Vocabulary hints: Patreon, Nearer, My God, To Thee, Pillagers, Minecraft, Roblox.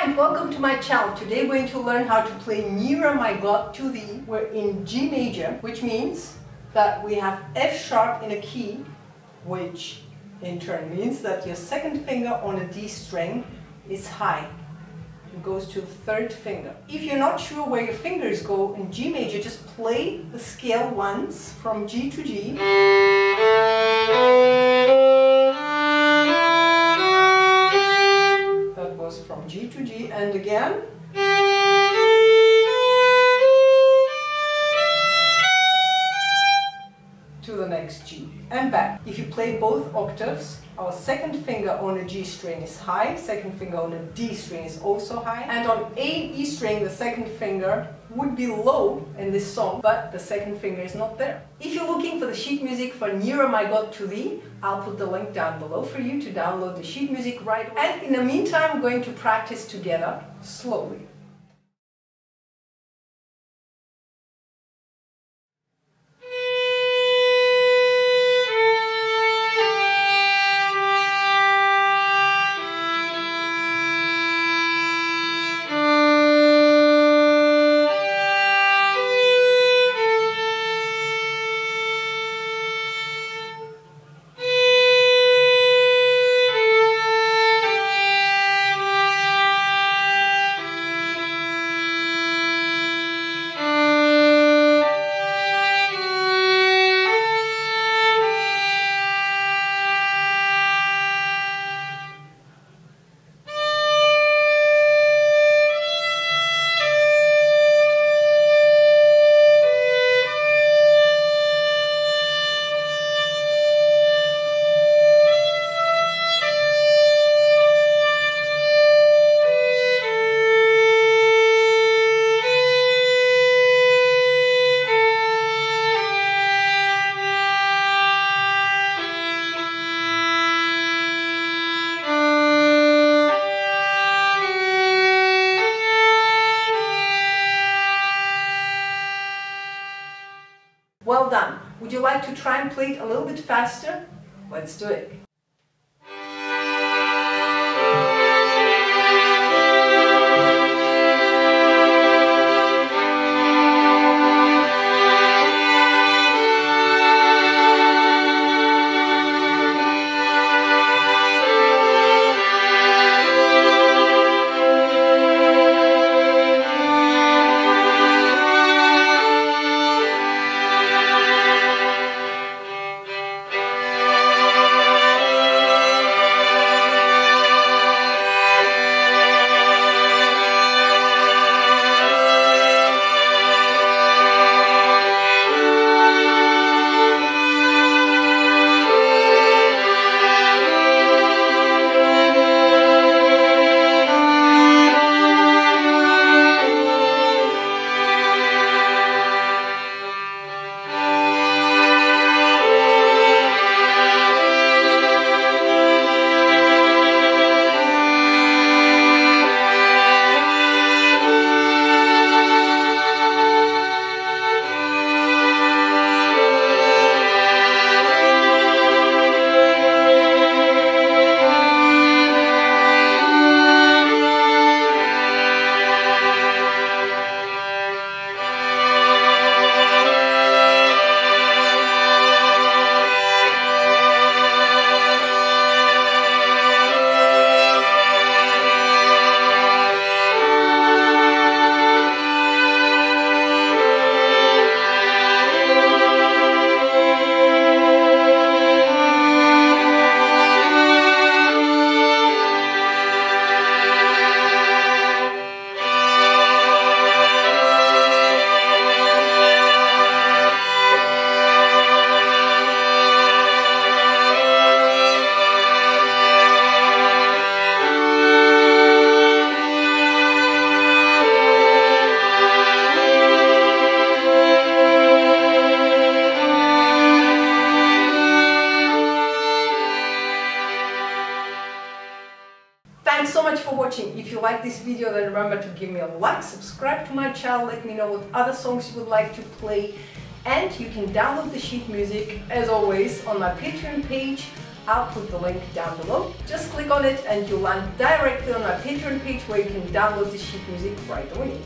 Hi and welcome to my channel. Today we're going to learn how to play Nearer, My God, To Thee. We're in G major, which means that we have F sharp in a key, which in turn means that your second finger on a D string is high and goes to the third finger. If you're not sure where your fingers go in G major, just play the scale once from G to G. From G to G and again. To the next G and back. If you play both octaves, our second finger on a G string is high, second finger on a D string is also high, and on A E string the second finger would be low in this song, but the second finger is not there. If you're looking for the sheet music for Nearer, My God, To Thee, I'll put the link down below for you to download the sheet music right away. And in the meantime, we're going to practice together slowly. Well done. Would you like to try and play it a little bit faster? Let's do it. Thanks so much for watching. If you like this video, then remember to give me a like, subscribe to my channel, let me know what other songs you would like to play, and you can download the sheet music as always on my Patreon page. I'll put the link down below. Just click on it and you'll land directly on our Patreon page where you can download the sheet music right away.